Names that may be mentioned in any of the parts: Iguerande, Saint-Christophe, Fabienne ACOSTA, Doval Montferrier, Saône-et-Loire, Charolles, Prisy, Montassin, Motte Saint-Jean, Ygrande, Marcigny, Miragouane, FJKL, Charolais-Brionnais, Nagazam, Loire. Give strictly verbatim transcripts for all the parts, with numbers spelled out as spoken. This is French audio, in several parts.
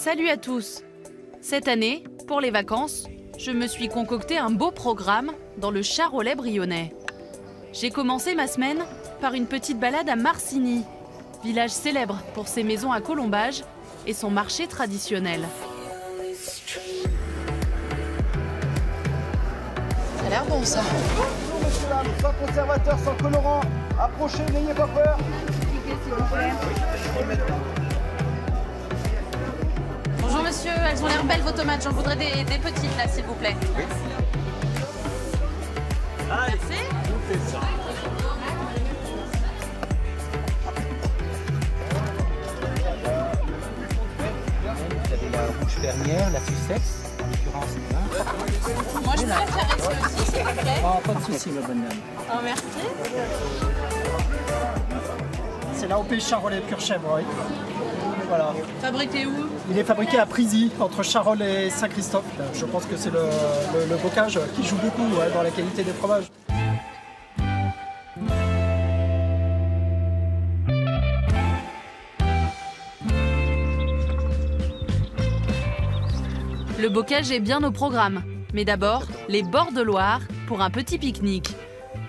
Salut à tous! Cette année, pour les vacances, je me suis concocté un beau programme dans le Charolais-Brionnais. J'ai commencé ma semaine par une petite balade à Marcigny, village célèbre pour ses maisons à colombage et son marché traditionnel. Ça a l'air bon ça. Bonjour monsieur là, sans conservateur, sans colorant, approchez, n'ayez pas peur. Bonjour monsieur, elles ont l'air belles vos tomates, j'en voudrais des, des petites là s'il vous plaît. Oui. Allez, merci. C'est ça. La rouge fermière, la sucette, en l'occurrence. Hein. Moi je peux la faire ici aussi, s'il vous plaît. Oh, pas de soucis, ma bonne dame. Oh, merci. C'est l'A O P Charolais pur chèvre. Oui. Voilà. Fabriqué où? Il est fabriqué à Prisy, entre Charolles et Saint-Christophe. Je pense que c'est le, le, le bocage qui joue beaucoup ouais, dans la qualité des fromages. Le bocage est bien au programme, mais d'abord, les bords de Loire pour un petit pique-nique.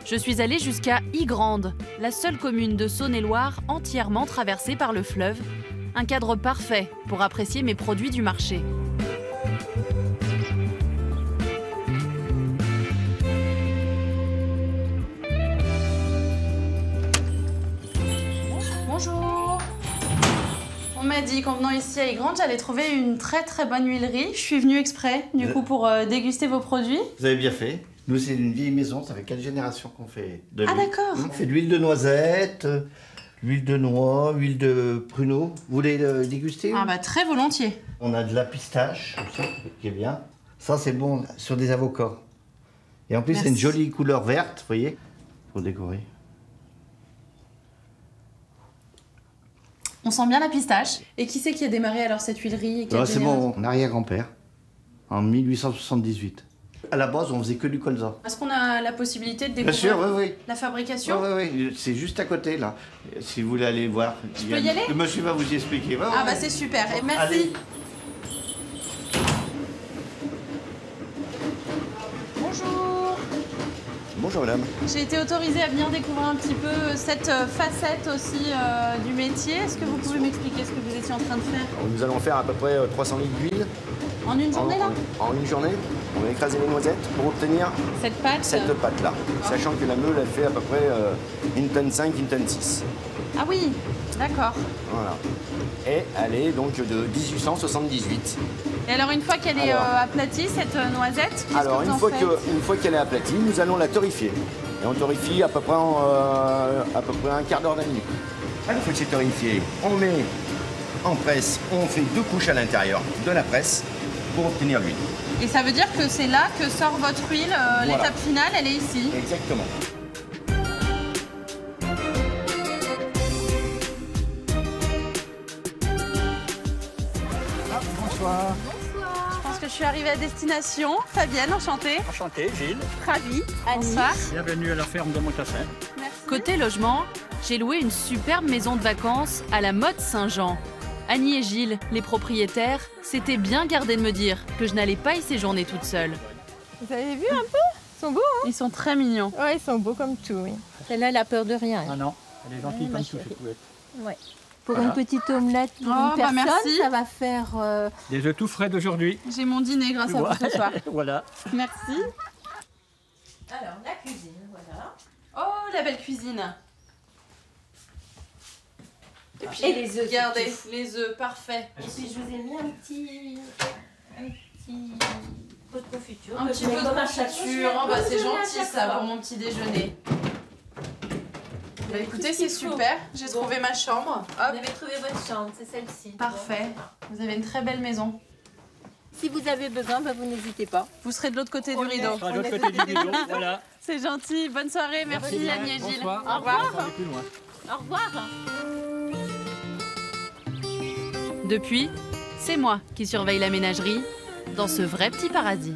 Je suis allée jusqu'à Iguerande, la seule commune de Saône-et-Loire entièrement traversée par le fleuve. Un cadre parfait pour apprécier mes produits du marché. Bonjour. On m'a dit qu'en venant ici à Ygrande, j'allais trouver une très très bonne huilerie. Je suis venue exprès, du coup, pour euh, déguster vos produits. Vous avez bien fait. Nous, c'est une vieille maison, ça fait quatre générations qu'on fait de l'huile. Ah d'accord. On fait de l'huile de noisette, l'huile de noix, l'huile de pruneau. Vous voulez le déguster? Ah bah très volontiers. On a de la pistache, ça, qui est bien. Ça, c'est bon sur des avocats. Et en plus, c'est une jolie couleur verte, vous voyez, pour décorer. On sent bien la pistache. Et qui c'est qui a démarré alors cette huilerie? C'est mon arrière-grand-père, en mille huit cent soixante-dix-huit. À la base, on faisait que du colza. Est-ce qu'on a la possibilité de découvrir bien sûr, oui, oui. la fabrication? Oui, oui, oui. C'est juste à côté, là. Si vous voulez aller voir. Je peux y aller? Le monsieur va vous y expliquer. Va, ah, ouais. bah c'est super. Et merci. Allez. Bonjour. Bonjour, madame. J'ai été autorisée à venir découvrir un petit peu cette facette aussi euh, du métier. Est-ce que vous pouvez m'expliquer ce que vous étiez en train de faire? Nous allons faire à peu près trois cents litres d'huile. En une journée, en, là en, en une journée, on va écraser les noisettes pour obtenir cette pâte, cette pâte là, oh. sachant que la meule, elle fait à peu près euh, une tonne cinq, une tonne six. Ah oui, d'accord. Voilà. Et elle est donc de mille huit cent soixante-dix-huit. Et alors, une fois qu'elle est euh, aplatie, cette noisette, alors, que une, fois que, une fois qu'elle est aplatie, nous allons la torréfier. Et on torréfie à peu près, en, euh, à peu près un quart d'heure, d'un minute. Une fois que c'est torréfié, on met en presse, on fait deux couches à l'intérieur de la presse. Pour obtenir l'huile. Et ça veut dire que c'est là que sort votre huile, euh, l'étape voilà. finale, elle est ici. Exactement. Ah, bonsoir. Bonsoir. Je pense que je suis arrivée à destination. Fabienne, enchantée. Enchantée, Gilles. Ravie. Annie. Bienvenue à la ferme de Montassin. Merci. Côté logement, j'ai loué une superbe maison de vacances à la Motte Saint-Jean. Annie et Gilles, les propriétaires, s'étaient bien gardés de me dire que je n'allais pas y séjourner toute seule. Vous avez vu un peu? Ils sont beaux, hein? Ils sont très mignons. Ouais, ils sont beaux comme tout, oui. Celle-là, elle a peur de rien. Ah non, elle est gentille oui, comme tout, cette poulette. Ouais. Pour voilà. une petite omelette pour oh, une personne, bah merci. ça va faire... Euh... Des œufs tout frais d'aujourd'hui. J'ai mon dîner grâce à vous ce soir. Voilà. Merci. Alors, la cuisine, voilà. Oh, la belle cuisine! Et, puis, et les œufs, regardez, les œufs, parfait. Et puis je vous ai mis un petit, un petit peu de confiture. Un petit peu de confiture, oh, bah, c'est gentil ça pour mon petit déjeuner. Bah, écoutez, c'est super, j'ai trouvé bon. ma chambre. Hop. Vous avez trouvé votre chambre, c'est celle-ci. Parfait, vous avez une très belle maison. Si vous avez besoin, bah vous n'hésitez pas. Vous serez de l'autre côté du rideau. On est de l'autre côté du rideau, voilà. C'est gentil, bonne soirée, merci, merci Annie et Gilles. Au revoir. Au revoir. Depuis, c'est moi qui surveille la ménagerie dans ce vrai petit paradis.